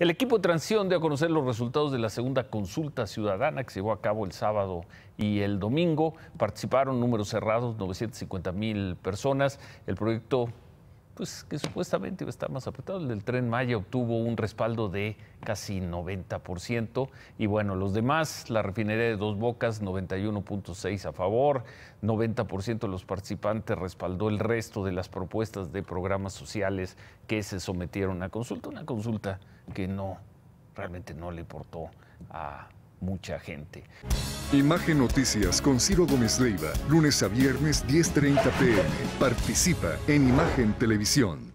El equipo de Transición dio a conocer los resultados de la segunda consulta ciudadana que se llevó a cabo el sábado y el domingo. Participaron números cerrados, 950,000 personas. El proyecto, pues, que supuestamente iba a estar más apretado, el del Tren Maya, obtuvo un respaldo de casi 90%. Y bueno, los demás, la refinería de Dos Bocas, 91.6% a favor, 90% de los participantes respaldó el resto de las propuestas de programas sociales que se sometieron a consulta. Una consulta que realmente no le importó a mucha gente. Imagen Noticias con Ciro Gómez Leyva, lunes a viernes 10:30 p.m. Participa en Imagen Televisión.